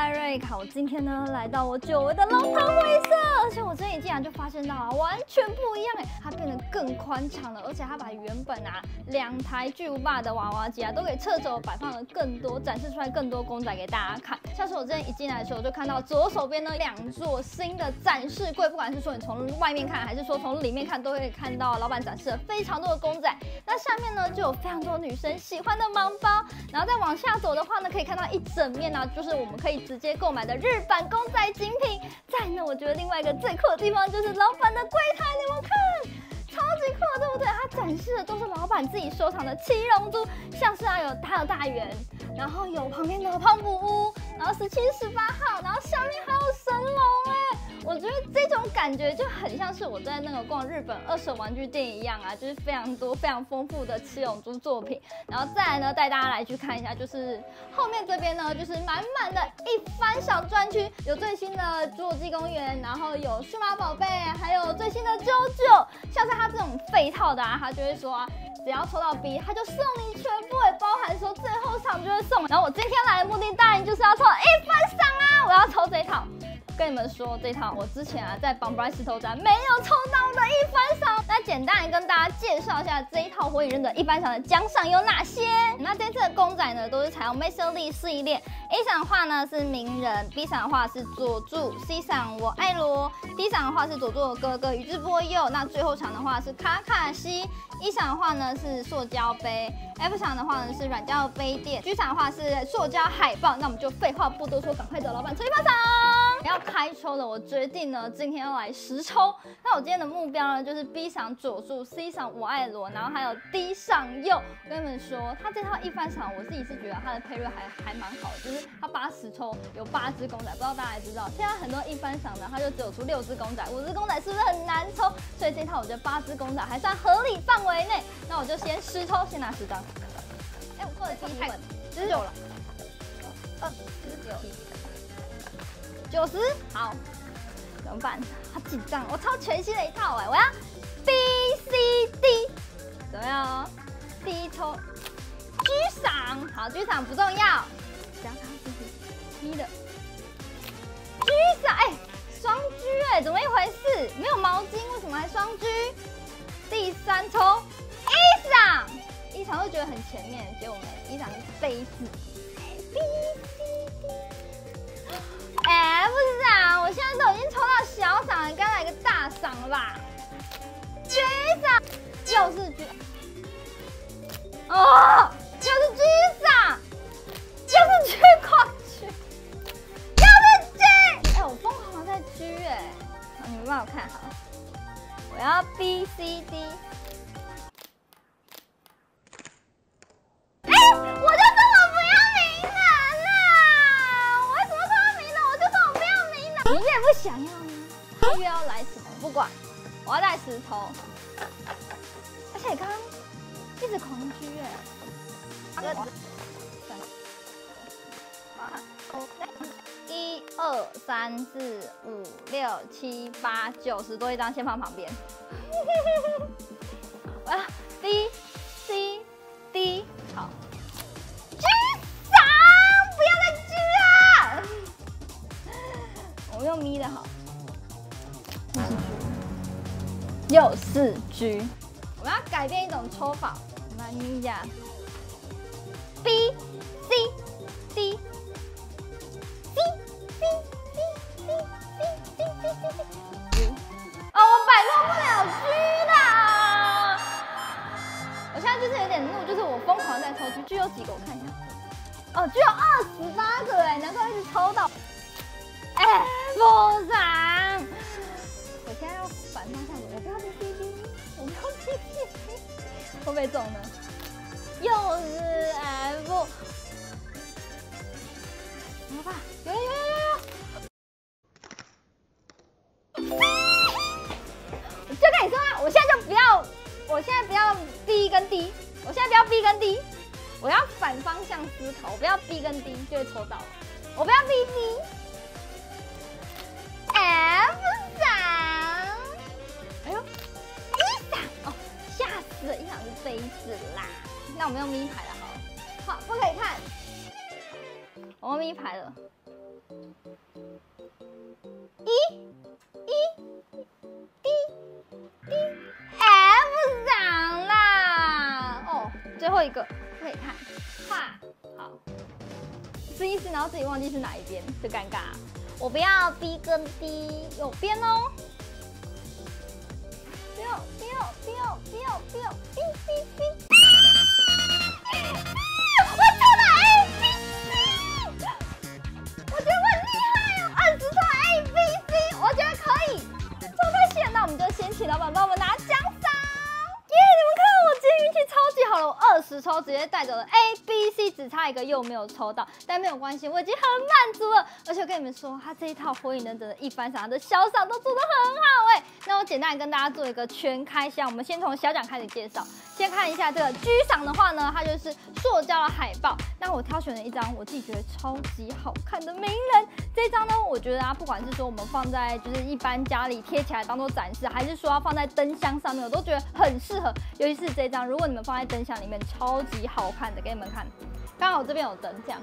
艾瑞卡，我今天呢来到我久违的龙潭会社，而且我这里竟然就发现到啊，完全不一样哎，它变得更宽敞了，而且它把原本啊2台巨无霸的娃娃机啊都给撤走，摆放了更多，展示出来更多公仔给大家看。像是我之前一进来的时候，我就看到左手边呢2座新的展示柜，不管是说你从外面看，还是说从里面看，都会看到老板展示了非常多的公仔。那下面呢就有非常多女生喜欢的盲包，然后再往下走的话呢，可以看到一整面啊，就是我们可以直接购买的日版公仔精品。再呢，我觉得另外一个最酷的地方就是老板的柜台，你们看，超级酷，对不对？它展示的都是老板自己收藏的七龙珠，像是啊有大大圆，然后有旁边的胖虎屋，然后17、18号，然后下面还有神龙哎。我觉得这种感觉就很像是我在那个逛日本2手玩具店一样啊，就是非常多、非常丰富的七龙珠作品。然后再来呢，带大家来去看一下，就是后面这边呢，就是满满的一番赏专区，有最新的《侏罗纪公园》，然后有数码宝贝，还有最新的《JoJo》。像是他这种废套的啊，他就会说啊，只要抽到 B， 他就送你全部，也包含说最后场就会送。然后我今天来的目的当然就是要抽一番赏啊，我要抽这一套。跟你们说，这套我之前啊在绑 Bright 石头展没有抽到的一番赏，那简单来跟大家介绍一下这一套《火影忍者》一番赏的奖赏有哪些。那这次的公仔呢都是采用 Master 系列 ，A 赏的话呢是鸣人 ，B 赏的话是佐助 ，C 赏我爱罗 ，D 赏的话是佐助的哥哥宇智波鼬，那最后赏的话是卡卡西 ，E 赏的话呢是塑胶杯 ，F 赏的话呢是软胶杯垫 ，G 赏的话是塑胶海报。那我们就废话不多说，赶快找老板抽一番赏。要开抽了，我决定呢，今天要来10抽。那我今天的目标呢，就是 B 赏佐助 ，C 赏我爱罗，然后还有 D 赏鼬。跟你们说，他这套一番赏，我自己是觉得他的配乐还蛮好的，就是他80抽有8只公仔，不知道大家知道，现在很多一番赏呢，他就只有出6只公仔，5只公仔是不是很难抽？所以这套我觉得8只公仔还算合理范围内。那我就先10抽，先拿10张。哎，我做的第一本19了，1990，好，怎么办？好紧张，我超全新的一套哎、欸，我要 B C D， 怎么样、哦？第一抽 G 赏，好 ，G 赏不重要，想想自己一的 G 赏，哎、欸，双 G 哎、欸，怎么一回事？没有毛巾，为什么还双 G？ 第3抽 E 赏，E 赏就觉得很前面，结果没，E 赏是杯子 B。哎、欸，不是啊，我现在都已经抽到小赏了，该来个大赏了吧？G 赏，又是 G， 哦，又是 G 赏，又是 G 狂G， 又是 G， 哎、欸，我疯狂在 G 哎、欸，你们帮我看好，我要 B C D， 哎、欸，我就。不想要吗？又要来什么？不管，我要带10抽。而且刚刚一直狂狙哎、欸！1、2、3、4、5、6、7、8、9、10多一张，先放旁边。我要 D C D， 好。我用咪的好，又是 G， 我们要改变一种抽法，我们来咪一下 B C D C C C C C C G， 哦，我摆弄不了 G 啦！我现在就是有点怒，就是我疯狂在抽 G，G 有几个我看一下，哦，G有28个哎，难怪一直抽到。哎，不赏！我现在要反方向，我不要 B C D， 我不要 B C D， 会不会中呢？又是 F， 来吧，有！我就跟你说啊，我现在就不要，我现在不要 B 跟 D， 我现在不要 B 跟 D， 我要反方向思考，我不要 B 跟 D 就会抽到了，我不要 B D。F 赏，哎呦，一赏哦，吓死了！一赏是杯子啦，那我们用咪牌了好了，好，不可以看，我用咪牌了，不长啦！哦，最后一个不可以看，画好，试一试，然后自己忘记是哪一边，就尴尬、啊。我不要 B 跟 D 有边哦。 不要 我抽到 A B C， 我觉得很厉害哦，20套 A B C， 我觉得可以，抽太险，那我们就先请老板帮我们拿奖赏。耶！你们看我今天运气超级好了，我20抽直接带走了 A B C， 只差一个又没有抽到，但没有关系，我已经很满足了。而且我跟你们说，他这一套火影忍者的一番赏，他的小赏都做得很好哎、欸。 那我简单跟大家做一个全开箱，我们先从小奖开始介绍。先看一下这个 G 赏的话呢，它就是塑胶的海报。那我挑选了一张我自己觉得超级好看的名人，这张呢，我觉得啊，不管是说我们放在就是一般家里贴起来当做展示，还是说要放在灯箱上面，我都觉得很适合。尤其是这张，如果你们放在灯箱里面，超级好看的，给你们看。刚好这边有灯，这样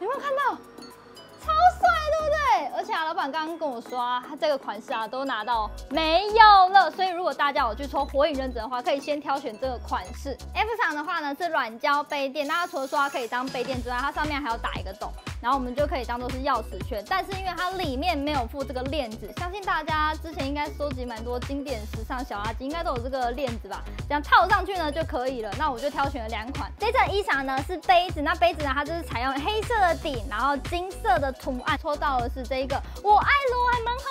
有没有看到？超帅！ 对，而且啊，老板刚刚跟我说啊，他这个款式啊都拿到没有了，所以如果大家有去抽火影忍者的话，可以先挑选这个款式。F 厂的话呢是软胶杯垫，那它除了说它可以当杯垫之外，它上面还要打一个洞，然后我们就可以当做是钥匙圈。但是因为它里面没有附这个链子，相信大家之前应该收集蛮多经典时尚小垃圾，应该都有这个链子吧？这样套上去呢就可以了。那我就挑选了2款。这件衣裳呢是杯子，那杯子呢它就是采用黑色的底，然后金色的图案，抽到。 到的是这一个，我爱罗还蛮好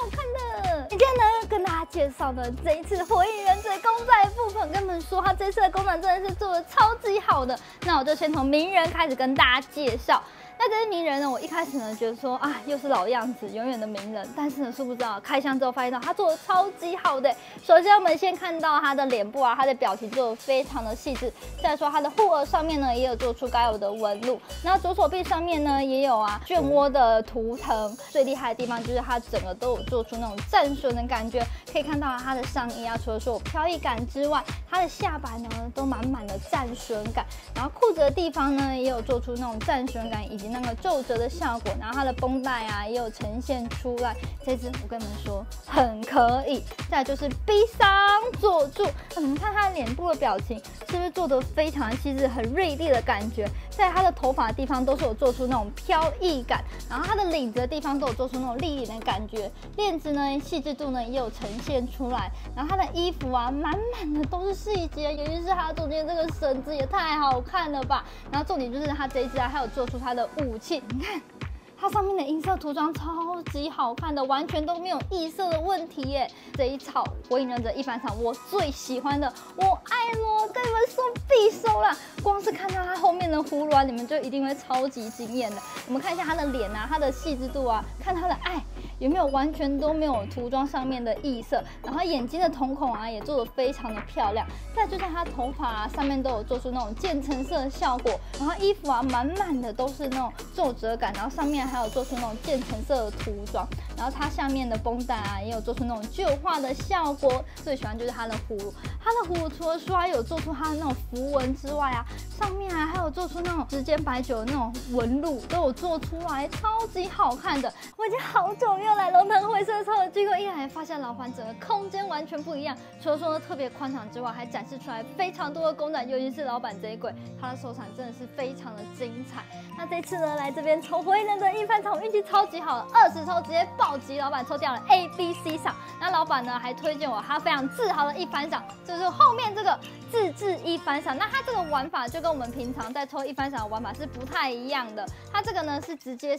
看的。今天呢，跟大家介绍的这一次火影忍者公仔的部分，跟你们说，它这次的公仔真的是做的超级好的。那我就先从鸣人开始跟大家介绍。 那这些鸣人呢？我一开始呢觉得说啊，又是老样子，永远的鸣人。但是呢，殊不知啊，开箱之后发现到他做的超级好的。首先我们先看到他的脸部啊，他的表情做的非常的细致。再说他的护额上面呢，也有做出该有的纹路。那左手臂上面呢，也有啊漩涡的图腾。最厉害的地方就是他整个都有做出那种战神的感觉。可以看到他的上衣啊，除了说有飘逸感之外，他的下摆呢都满满的战神感。然后裤子的地方呢，也有做出那种战神感以及 那个皱褶的效果，然后它的绷带啊也有呈现出来。这只我跟你们说很可以。再来就是 B 桑佐助，你们看他脸部的表情是不是做得非常细致，很锐利的感觉？在他的头发的地方都是有做出那种飘逸感，然后他的领子的地方都有做出那种立领的感觉。链子呢细致度呢也有呈现出来，然后他的衣服啊满满的都是细节，尤其是他中间这个绳子也太好看了吧。然后重点就是他这一只啊，还有做出他的 武器，你看它上面的银色涂装超级好看的，完全都没有异色的问题耶！这一套火影忍者一番赏我最喜欢的，我爱罗，跟你们说必收啦！光是看到它后面的葫芦啊，你们就一定会超级惊艳的。我们看一下它的脸啊，它的细致度啊，看它的爱。 有没有完全都没有涂装上面的异色，然后眼睛的瞳孔啊也做得非常的漂亮，再就像她头发、啊、上面都有做出那种渐层色的效果，然后衣服啊满满的都是那种皱褶感，然后上面还有做出那种渐层色的涂装，然后它下面的绷带啊也有做出那种旧化的效果。最喜欢就是它的葫芦，它的葫芦除了说它有做出它的那种符文之外啊，上面啊还有做出那种时间白酒的那种纹路都有做出来，超级好看的。我已经好久没有 又来龙腾会社抽的机构，一来发现老板整个空间完全不一样。除了说特别宽敞之外，还展示出来非常多的公仔，尤其是老板这一柜，他的收藏真的是非常的精彩。那这次呢，来这边抽火影忍者一番赏，运气超级好了，20抽直接暴击，老板抽掉了 A、B、C 赏。那老板呢还推荐我他非常自豪的一番赏，就是后面这个自制一番赏。那他这个玩法就跟我们平常在抽一番赏的玩法是不太一样的，他这个呢是直接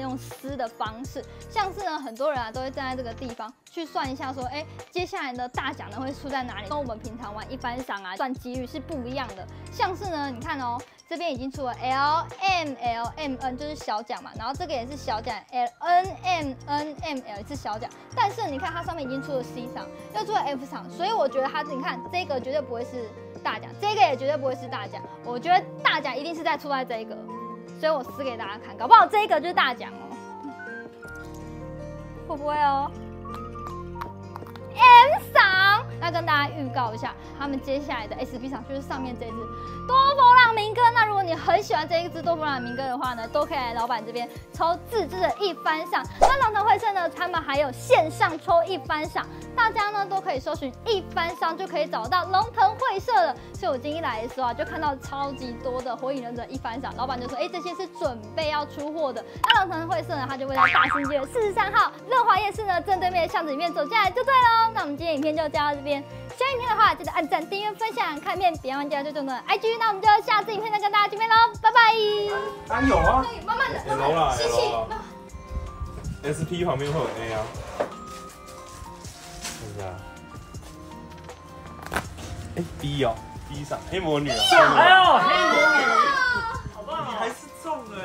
用撕的方式，像 是呢，很多人啊都会站在这个地方去算一下，说，哎，接下来的大奖呢会出在哪里？跟我们平常玩一番赏啊，算几率是不一样的。像是呢，你看哦，这边已经出了 L M L M N， 就是小奖嘛，然后这个也是小奖 ，L N M N M L 也是小奖。但是你看它上面已经出了 C 赏，又出了 F 赏，所以我觉得它，你看这个绝对不会是大奖，这个也绝对不会是大奖。我觉得大奖一定是在出在这一个，所以我撕给大家看，搞不好这一个就是大奖哦。 会不会哦 ？M 赏，那跟大家预告一下，他们接下来的 SP 赏就是上面这一支多佛朗明哥。那如果你很喜欢这一支多佛朗明哥的话呢，都可以来老板这边抽自制的一番赏。那龙腾会社呢，他们还有线上抽一番赏，大家呢都可以搜寻一番赏就可以找到龙腾会社了。所以我今天一来的时候啊，就看到超级多的火影忍者一番赏，老板就说，这些是准备要出货的。那龙腾会社呢，它就会在大新街43号乐华夜市呢正对面的巷子里面走进来就对喽。那我们今天影片就教到这边，喜欢影片的话记得按赞、订阅、分享、看片，别忘记追踪我们的 IG。那我们就下次影片再跟大家见面喽，拜拜。安有啊，慢慢的，慢慢的，吸气。SP 旁边会有 A 啊，是不是啊？B 哦，B 上黑魔女啊，哎呦，黑魔女。还是中了。